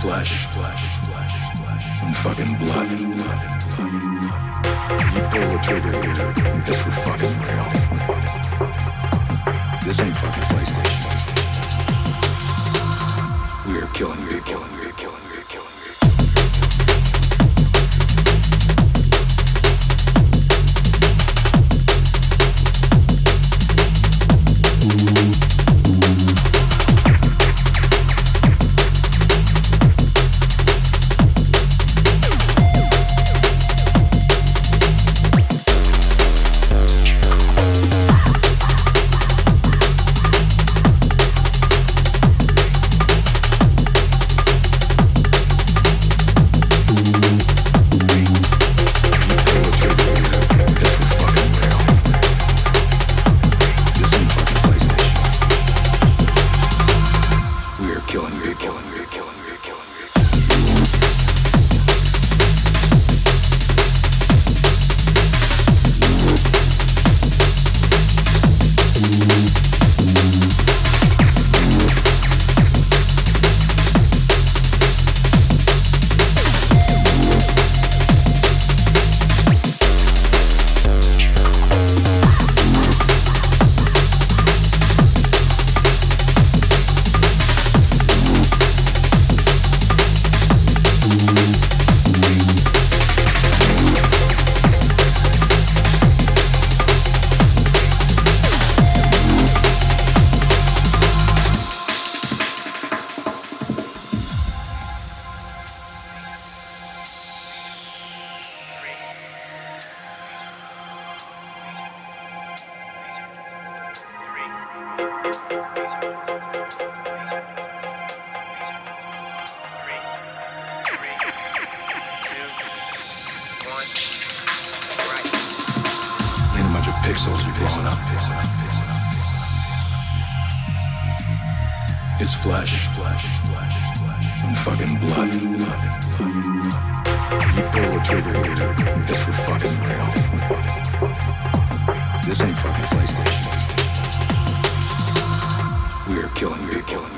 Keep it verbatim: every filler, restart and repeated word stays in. flesh, and fucking blood. You pull the trigger, dude, because we're fucking real. This ain't fucking PlayStation. We are killing, we are killing, we are killing, we are killing. This ain't fucking PlayStation. We are killing, we are killing.